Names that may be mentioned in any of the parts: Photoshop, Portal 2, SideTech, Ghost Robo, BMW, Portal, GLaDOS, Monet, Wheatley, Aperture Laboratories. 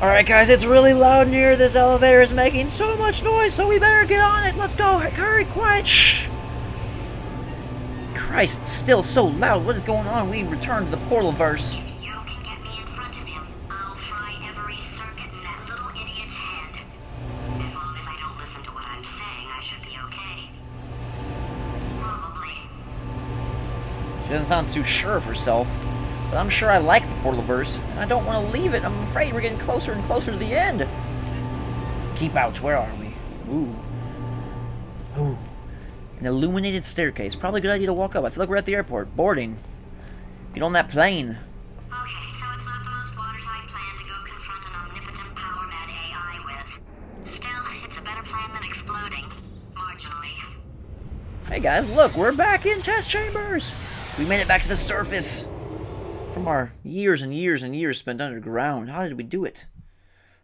Alright guys, it's really loud in here. This elevator is making so much noise, so we better get on it. Let's go. Hurry, quiet. Shh. Christ, it's still so loud. What is going on? We return to the Portalverse. If you can get me in front of him, I'll fry every circuit in that little idiot's head. As long as I don't listen to what I'm saying, I should be okay. Probably. She doesn't sound too sure of herself. But I'm sure I like the Portalverse, and I don't want to leave it. I'm afraid we're getting closer and closer to the end. Keep out. Where are we? Ooh. Ooh. An illuminated staircase. Probably a good idea to walk up. I feel like we're at the airport. Boarding. Get on that plane. Okay, so it's not the most watertight plan to go confront an omnipotent power-mad AI with. Still, it's a better plan than exploding. Marginally. Hey guys, look. We're back in test chambers. We made it back to the surface. From our years and years and years spent underground. How did we do it?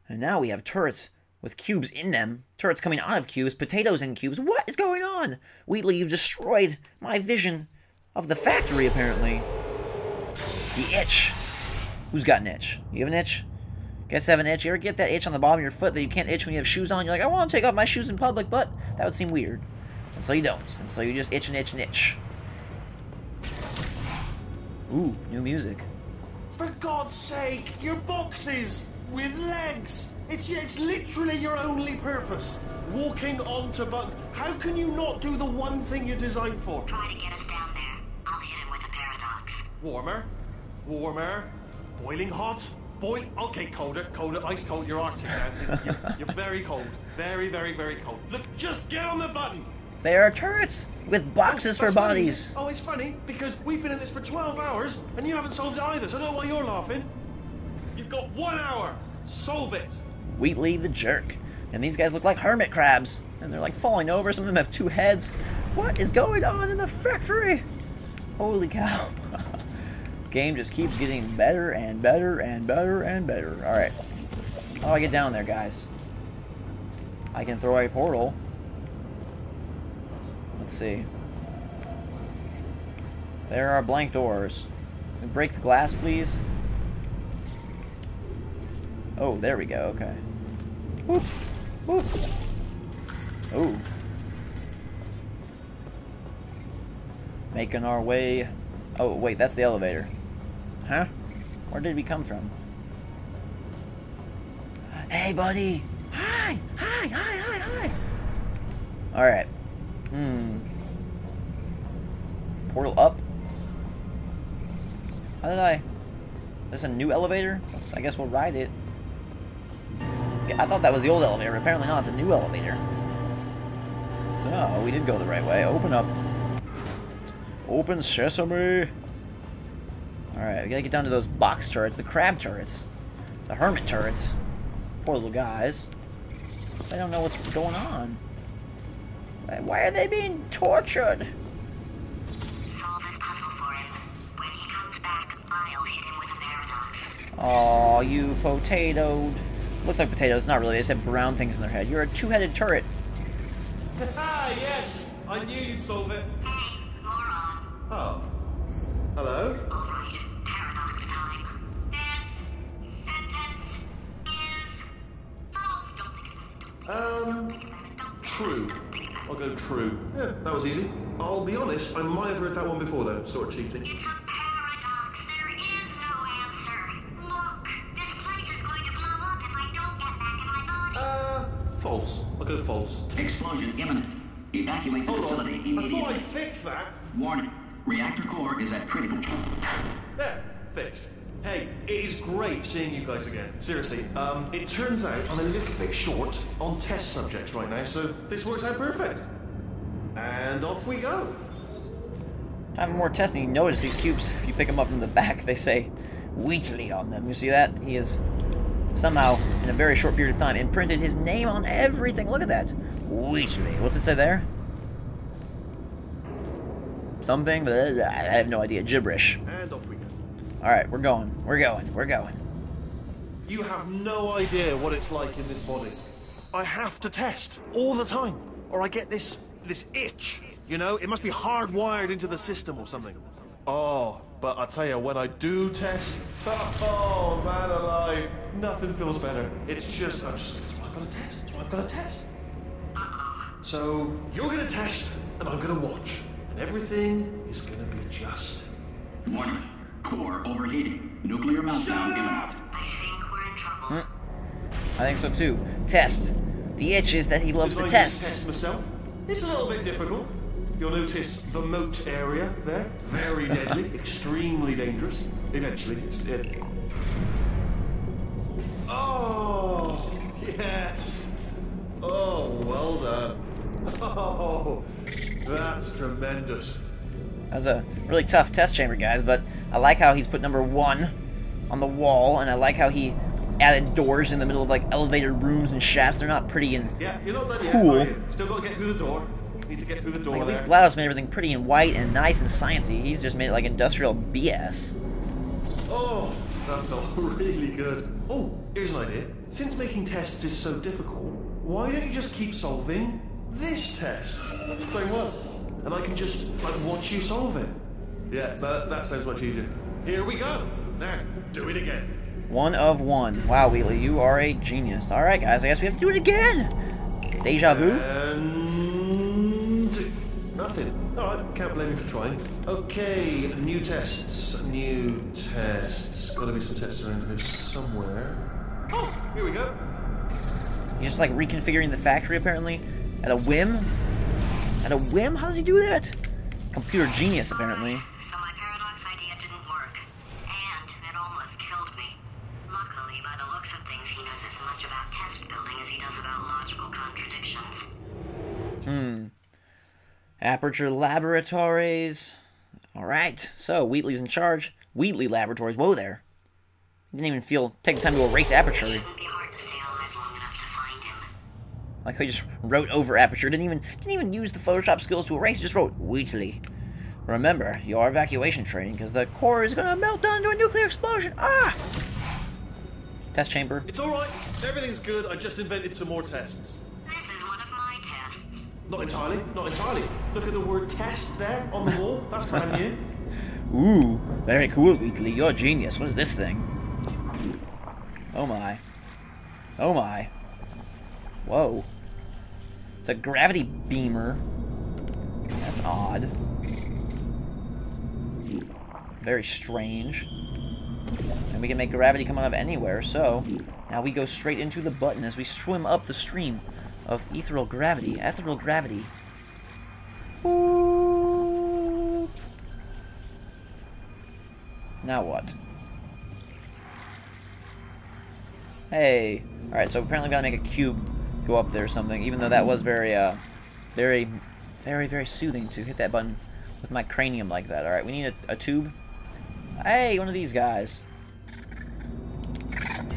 And now we have turrets with cubes in them, turrets coming out of cubes, potatoes in cubes. What is going on? Wheatley, you've destroyed my vision of the factory, apparently. The itch. Who's got an itch? You have an itch? Guess I have an itch. You ever get that itch on the bottom of your foot that you can't itch when you have shoes on? You're like, I want to take off my shoes in public, but that would seem weird. And so you don't. And so you just itch and itch and itch. Ooh, new music. For God's sake, your boxes with legs. It's literally your only purpose. Walking onto buttons. How can you not do the one thing you're designed for? Try to get us down there. I'll hit him with a paradox. Warmer. Warmer. Boiling hot. Okay, colder. Colder. Ice cold. You're Arctic, man. You're very cold. Very, very, very cold. Look, just get on the button. There are turrets with boxes for bodies. Oh, it's funny because we've been in this for 12 hours and you haven't solved it either, so I don't know why you're laughing. You've got 1 hour. Solve it. Wheatley the jerk. And these guys look like hermit crabs. And they're like falling over. Some of them have 2 heads. What is going on in the factory? Holy cow. This game just keeps getting better and better and better and better. Alright. How do I get down there, guys? I can throw a portal. Let's see. There are blank doors. Can we break the glass, please? Oh, there we go. Okay. Whoop. Whoop. Oh. Making our way. Oh, wait. That's the elevator. Huh? Where did we come from? Hey, buddy. Hi. Hi. Hi. Hi. Hi. All right. Portal up? How did I... Is this a new elevator? I guess we'll ride it. I thought that was the old elevator. Apparently not. It's a new elevator. So, we did go the right way. Open up. Open sesame. Alright, we gotta get down to those box turrets. The crab turrets. The hermit turrets. Poor little guys. I don't know what's going on. Why are they being tortured? Solve this puzzle for him. When he comes back, I'll hit him with a paradox. Aw, you potatoed. Looks like potatoes, not really. They just have brown things in their head. You're a 2-headed turret. Ah, yes! I knew you'd solve it. Hey, moron. Oh. Hello? Alright, paradox time. This sentence is... Bubbles, don't think about it. Don't think about it. True. I'll go true. Yeah, that was easy. I'll be honest, I might have heard that one before, though. Sort of cheating. It's a paradox. There is no answer. Look, this place is going to blow up if I don't get back in my body. False. I'll go false. Explosion imminent. Evacuate the facility immediately. Before I fix that. Warning. Reactor core is at critical. Yeah, fixed. Hey, it is great seeing you guys again. Seriously, it turns out I'm a little bit short on test subjects right now, so this works out perfect. And off we go. Time for more testing. You notice these cubes, if you pick them up from the back, they say Wheatley on them. You see that? He has somehow, in a very short period of time, imprinted his name on everything. Look at that. Wheatley. What's it say there? Something? But I have no idea. Gibberish. And off we go. Alright, we're going. We're going. We're going. You have no idea what it's like in this body. I have to test all the time, or I get this itch. You know, it must be hardwired into the system or something. Oh, But I tell you, when I do test, oh man alive, nothing feels better. It's just, that's why I've got to test. That's why I've got to test. So you're going to test, and I'm going to watch, and everything is going to be just. Warning: core overheating. Nuclear meltdown imminent. I think we're in trouble. I think so too. Test. The itch is that he loves to test. Test myself. It's a little bit difficult. You'll notice the moat area there. Very deadly, extremely dangerous. Eventually, it's dead. Oh, yes. Oh, well done. Oh, that's tremendous. That was a really tough test chamber, guys, but I like how he's put number 1 on the wall, and I like how he added doors in the middle of, like, elevated rooms and shafts. They're not pretty and yeah, you're not done yet, cool. Are you? Still got to get through the door. Need to get through the door. Like, at least GLaDOS made everything pretty and white and nice and sciencey. He's just made it like industrial BS. Oh, that felt really good. Oh, here's an idea. Since making tests is so difficult, why don't you just keep solving this test? So what? And I can just like watch you solve it. Yeah, that sounds much easier. Here we go. Now, do it again. 1 of 1. Wow, Wheatley, you are a genius. All right, guys, I guess we have to do it again. Deja vu. Nothing. Alright, can't blame you for trying. Okay, new tests. New tests. Gotta be some tests around here somewhere. Oh, here we go. He's just like reconfiguring the factory apparently. At a whim? At a whim? How does he do that? Computer genius apparently. So my paradox idea didn't work. And it almost killed me. Luckily, by the looks of things, he knows as much about test building as he does about logical contradictions. Aperture Laboratories. Alright, so Wheatley's in charge. Wheatley Laboratories. Whoa there. Didn't even feel take the time to erase Aperture. It shouldn't be hard to stay alive long enough to find him. Like how he just wrote over Aperture. Didn't even use the Photoshop skills to erase, just wrote Wheatley. Remember, your evacuation training, because the core is gonna melt down to a nuclear explosion. Ah! Test chamber. It's alright, everything's good, I just invented some more tests. Not entirely, not entirely. Look at the word test there on the wall. That's brand new. Ooh, very cool, Wheatley. You're a genius. What is this thing? Oh my. Oh my. Whoa. It's a gravity beamer. That's odd. Very strange. And we can make gravity come out of anywhere, so now we go straight into the button as we swim up the stream of ethereal gravity. Ethereal gravity. Ooh. Now what? Hey. Alright, so apparently we gotta make a cube go up there or something, even though that was very, very soothing to hit that button with my cranium like that. Alright, we need a tube. Hey, one of these guys.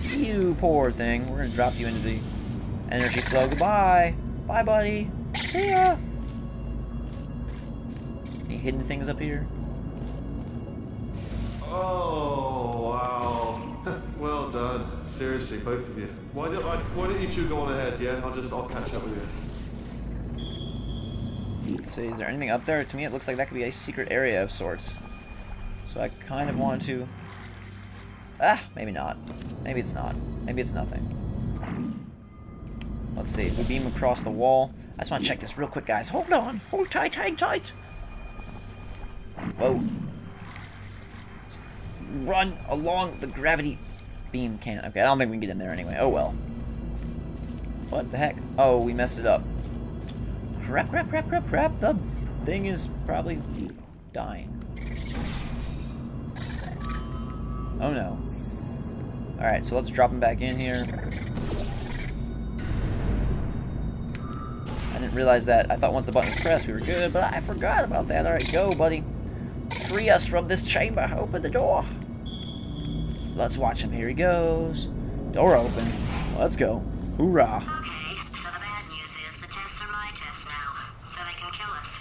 You poor thing. We're gonna drop you into the energy flow. Goodbye. Bye, buddy. See ya. Any hidden things up here? Oh, wow. Well done. Seriously, both of you. Why don't you two go on ahead, yeah? I'll catch up with you. Let's see, is there anything up there? To me, it looks like that could be a secret area of sorts. So I kind of want to... Ah, maybe not. Maybe it's not. Maybe it's nothing. Let's see, we beam across the wall. I just want to check this real quick, guys. Hold on. Hold tight, hang tight. Whoa. Run along the gravity beam can. Okay, I don't think we can get in there anyway. Oh, well. What the heck? Oh, we messed it up. Crap, crap, crap, crap, crap. The thing is probably dying. Oh, no. Alright, so let's drop him back in here. I didn't realize that. I thought once the button was pressed we were good, but I forgot about that. Alright, go, buddy. Free us from this chamber. Open the door. Let's watch him. Here he goes. Door open. Let's go. Hoorah. Okay, so the bad news is the tests are my tests now, so they can kill us.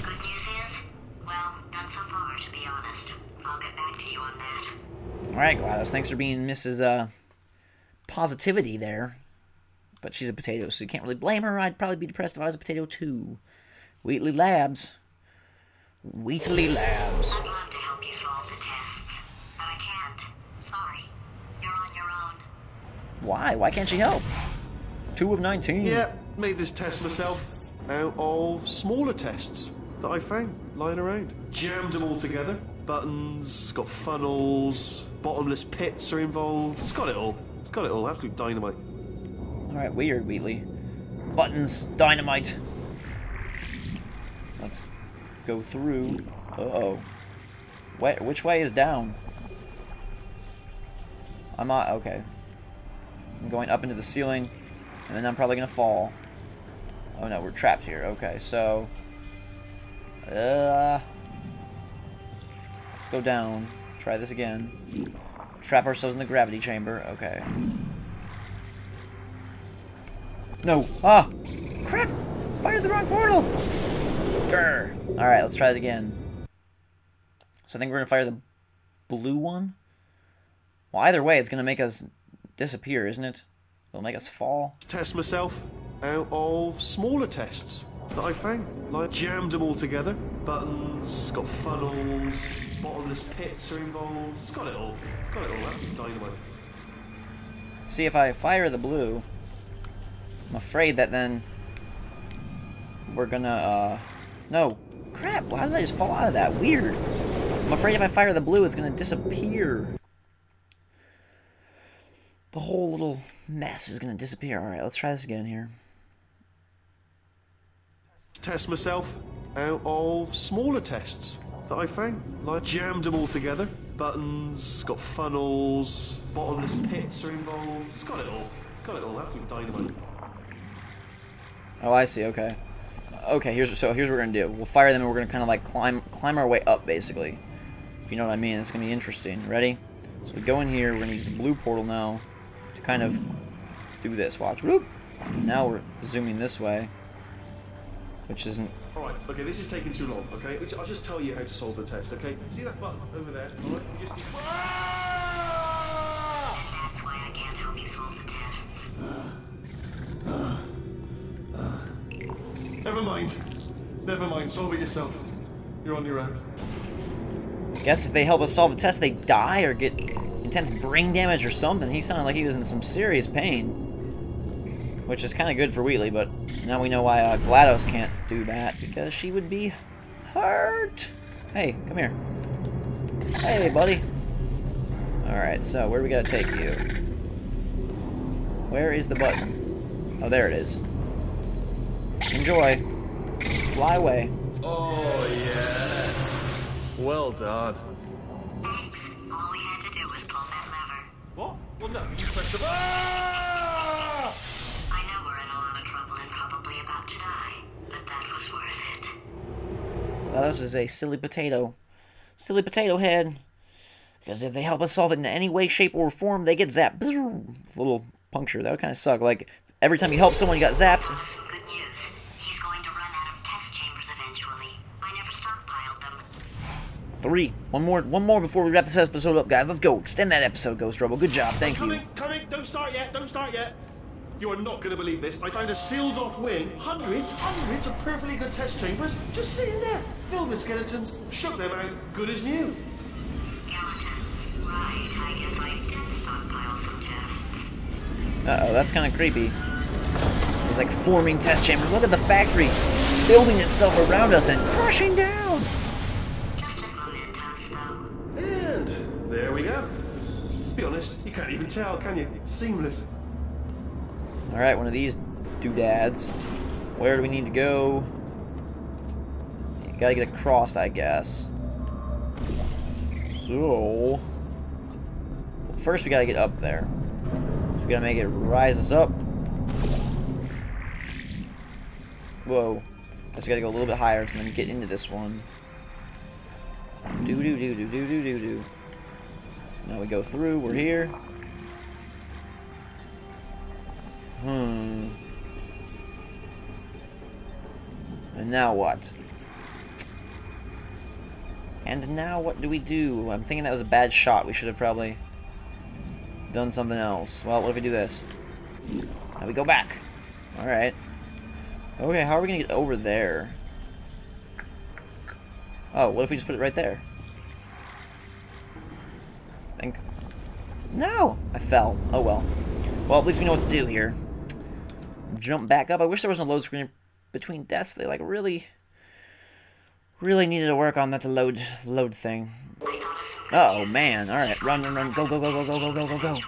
The good news is, well, not so far, to be honest. I'll get back to you on that. Alright, GLaDOS. Thanks for being Mrs. Positivity there. But she's a potato, so you can't really blame her. I'd probably be depressed if I was a potato, too. Wheatley Labs. Wheatley Labs. I'd love to help you solve the test. Why? Why can't she help? 2 of 19. Yeah, made this test myself out of smaller tests that I found lying around. Jammed them all together. Buttons, got funnels, bottomless pits are involved. It's got it all. It's got it all. Absolute dynamite. Alright, weird, Wheatley. Buttons, dynamite. Let's go through. Uh-oh. Which way is down? I'm not... Okay. I'm going up into the ceiling, and then I'm probably going to fall. Oh no, we're trapped here. Okay, so... Let's go down. Try this again. Trap ourselves in the gravity chamber. Okay. No! Ah! Crap! Fired the wrong portal! Grr! Alright, let's try it again. So I think we're gonna fire the blue one? Well, either way, it's gonna make us disappear, isn't it? It'll make us fall. Test myself out of smaller tests that I found. Like, jammed them all together. Buttons, got funnels, bottomless pits are involved. It's got it all. It's got it all. That's dynamite. See, if I fire the blue, I'm afraid that then we're gonna, no. Crap, why did I just fall out of that? Weird. I'm afraid if I fire the blue, it's gonna disappear. The whole little mess is gonna disappear. Alright, let's try this again here. Test myself out of smaller tests that I found. I jammed them all together. Buttons, got funnels, bottomless pits are involved. It's got it all. It's got it all. Absolute dynamite. Oh, I see. Okay. Okay, here's what we're gonna do. We'll fire them and we're gonna kinda like climb our way up, basically. If you know what I mean, it's gonna be interesting. Ready? So we go in here, we're gonna use the blue portal now to kind of do this. Watch. Whoop! Now we're zooming this way. Which isn't... Alright, okay, this is taking too long, okay? I'll just tell you how to solve the test, okay? See that button over there? Alright, you just... That's why I can't help you solve the tests. Never mind. Never mind. Solve it yourself. You're on your own. I guess if they help us solve the test, they die or get intense brain damage or something. He sounded like he was in some serious pain. Which is kind of good for Wheatley, but now we know why GLaDOS can't do that. Because she would be hurt. Hey, come here. Hey, buddy. Alright, so where do we gotta take you? Where is the button? Oh, there it is. Enjoy. Fly away. Oh, yes. Well done. Thanks. All we had to do was pull that lever. What? Well, no. You pressed the... Ah! I know we're in a lot of trouble and probably about to die, but that was worth it. GLaDOS is a silly potato. Silly potato head. Because if they help us solve it in any way, shape, or form, they get zapped. Little puncture. That would kind of suck. Like, every time you help someone, you got zapped. He's going to run out of test chambers eventually. I never stockpiled them. 3. One more before we wrap this episode up, guys. Let's go. Extend that episode, Ghost Robo. Good job. Thank you. Coming. Don't start yet. Don't start yet. You are not going to believe this. I found a sealed-off wing. Hundreds of perfectly good test chambers just sitting there, filled with skeletons. Shook them out, good as new. Skeletons. Right. I guess I did stockpile some tests. Uh-oh. That's kind of creepy. Like forming test chambers. Look at the factory building itself around us and crashing down. Just as Monet does, though. And there we go. To be honest, you can't even tell, can you? It's seamless. All right, one of these doodads. Where do we need to go? You gotta get across, I guess. So first, we gotta get up there. So we gotta make it rise us up. Whoa. Guess we gotta go a little bit higher to then get into this one. Do. Now we go through, we're here. And now what? And now what do we do? I'm thinking that was a bad shot. We should have probably done something else. Well, what if we do this? Now we go back. Alright. Okay, how are we gonna get over there? Oh, what if we just put it right there? I think... No! I fell. Oh well. Well, at least we know what to do here. Jump back up. I wish there wasn't a load screen between deaths. They, like, really needed to work on that to load thing. Oh, man. All right. Run, run, run. Go, go, go, go, go, go, go, go, go.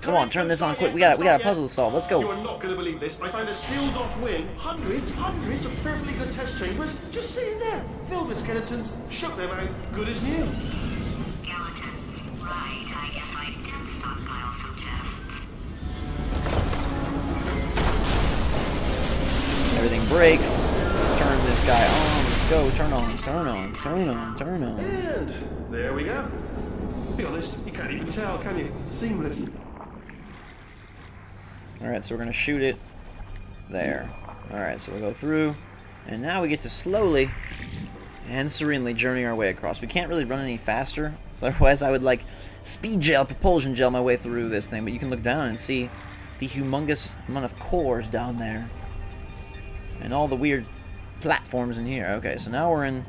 Come on, turn this on quick. We got a puzzle to solve. Let's go. You are not going to believe this. I found a sealed-off wing. Hundreds of perfectly good test chambers just sitting there. Filled with skeletons. Shook them out. Good as new. Skeletons. Right. I guess I did stockpile some tests. Everything breaks. Turn this guy on. Let's go. Turn on. Turn on. Turn on. Turn on. And there we go. To be honest, you can't even tell, can you? Seamless. Alright, so we're going to shoot it there. Alright, so we'll go through. And now we get to slowly and serenely journey our way across. We can't really run any faster. Otherwise, I would, like, propulsion gel my way through this thing. But you can look down and see the humongous amount of cores down there. And all the weird platforms in here. Okay, so now we're in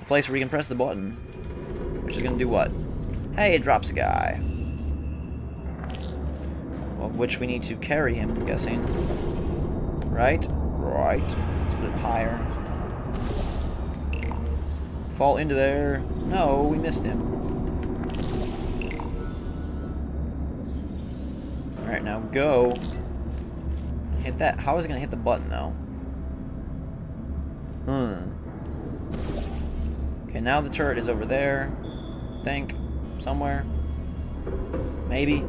a place where we can press the button. Which is going to do what? Hey, it drops a guy. Of which we need to carry him, I'm guessing. Right? Right. Let's put it higher. Fall into there. No, we missed him. Alright, now go. Hit that. How is it going to hit the button, though? Okay, now the turret is over there. I think. Somewhere. Maybe.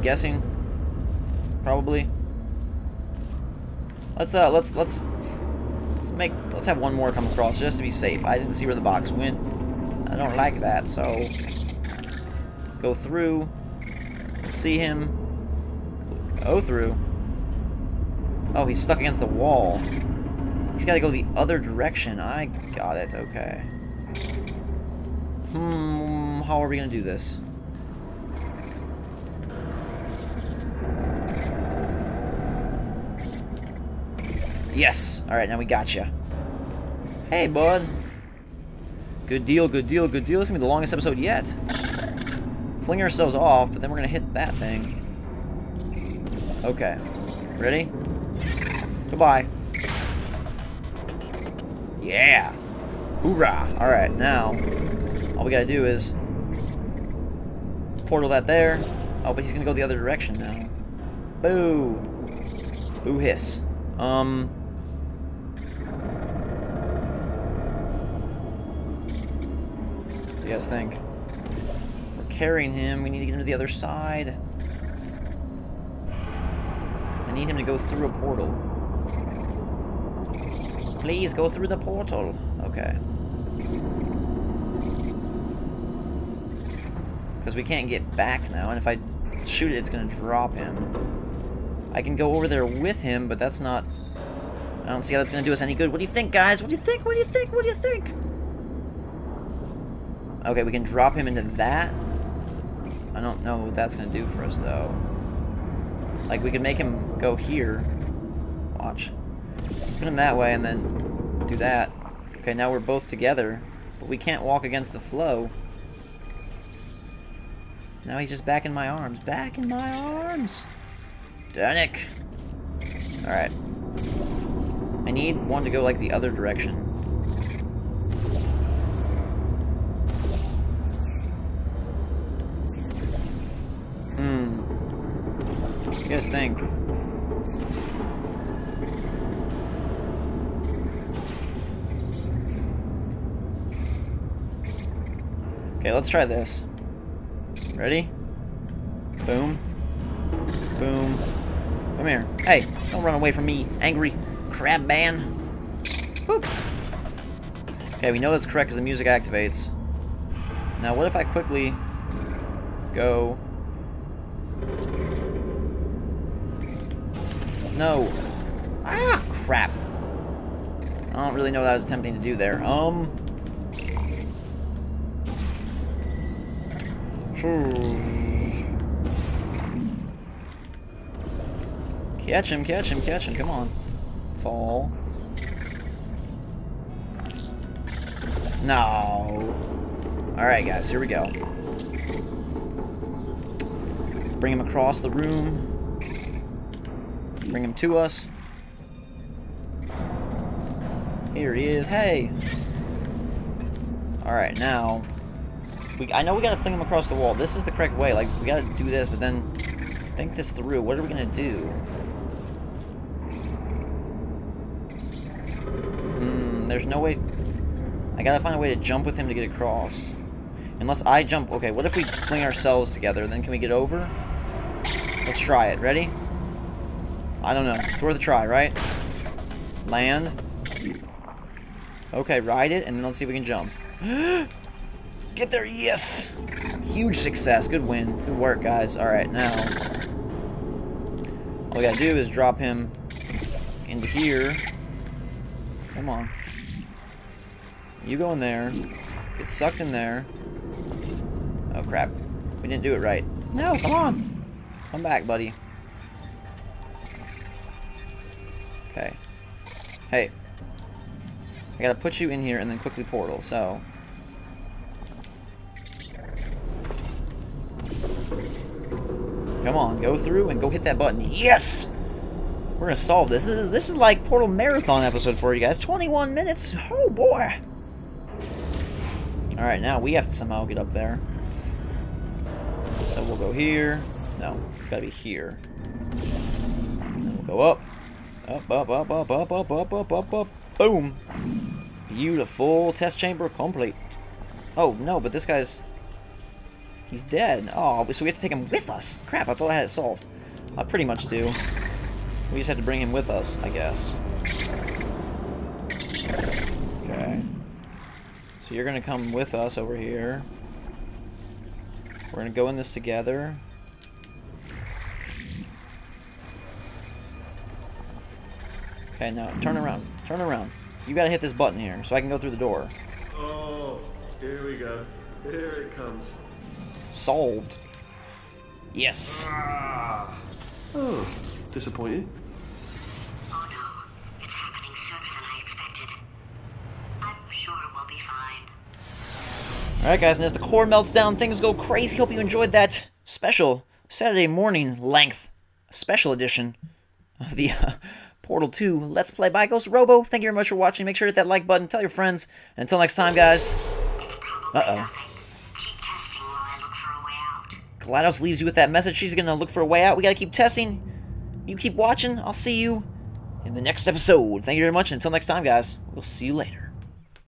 Guessing, probably. Let's have one more come across just to be safe. I didn't see where the box went. I don't like that, so go through. Let's see him. Go through. Oh, he's stuck against the wall. He's got to go the other direction. I got it. Okay. How are we gonna do this? Yes! Alright, now we gotcha. Hey, bud. Good deal, good deal, good deal. This is gonna be the longest episode yet. Fling ourselves off, but then we're gonna hit that thing. Okay. Ready? Goodbye. Yeah! Hoorah! Alright, now, all we gotta do is portal that there. Oh, but he's gonna go the other direction now. Boo! Boo hiss. What do you guys think? We're carrying him. We need to get him to the other side. I need him to go through a portal. Please go through the portal. Okay. Because we can't get back now, and if I shoot it, it's gonna drop him. I can go over there with him, but that's not... I don't see how that's going to do us any good. What do you think, guys? What do you think? What do you think? What do you think? Okay, we can drop him into that. I don't know what that's going to do for us, though. Like, we could make him go here. Watch. Put him that way, and then do that. Okay, now we're both together, but we can't walk against the flow. Now he's just back in my arms. Back in my arms! Danik. Alright. I need one to go, like, the other direction. What do you guys think? Okay, let's try this. Ready? Boom. Boom. Come here. Hey, don't run away from me, angry crab man. Boop. Okay, we know that's correct because the music activates. Now, what if I quickly go... No. Ah, crap. I don't really know what I was attempting to do there. Catch him, catch him, catch him, come on. Fall. No. Alright, guys, here we go. Bring him across the room. Bring him to us. Here he is. Hey! Alright, now... I know we gotta fling him across the wall. This is the correct way. Like, we gotta do this, but then... think this through. What are we gonna do? There's no way... I gotta find a way to jump with him to get across. Unless I jump... Okay, what if we fling ourselves together? Then can we get over? Let's try it. Ready? I don't know. It's worth a try, right? Land. Okay, ride it, and then let's see if we can jump. Get there, yes! Huge success. Good win. Good work, guys. Alright, now... all we gotta do is drop him into here. Come on. You go in there. Get sucked in there. Oh, crap. We didn't do it right. No, come on! Come back, buddy. Okay. Hey. I gotta put you in here and then quickly portal, so... come on, go through and go hit that button. Yes! We're gonna solve this. This is like Portal Marathon episode for you guys. 21 minutes! Oh, boy! Alright, now we have to somehow get up there. So we'll go here. No, it's gotta be here. Then we'll go up. Up, up, up, up, up, up, up, up, up, up. Boom! Beautiful. Test chamber complete. Oh, no, but this guy's... he's dead. Oh, so we have to take him with us. Crap, I thought I had it solved. I pretty much do. We just have to bring him with us, I guess. Okay. So you're gonna come with us over here. We're gonna go in this together. Okay, now turn around. Turn around. You gotta hit this button here so I can go through the door. Oh, here we go. Here it comes. Solved. Yes. Ah. Oh, disappointed. Oh no, it's happening sooner than I expected. I'm sure we'll be fine. Alright, guys, and as the core melts down, things go crazy. Hope you enjoyed that special Saturday morning length special edition of the. Portal 2 Let's Play by Ghost Robo. Thank you very much for watching. Make sure to hit that like button. Tell your friends. And until next time, guys. Uh-oh. GLaDOS leaves you with that message. She's going to look for a way out. We got to keep testing. You keep watching. I'll see you in the next episode. Thank you very much. And until next time, guys, we'll see you later.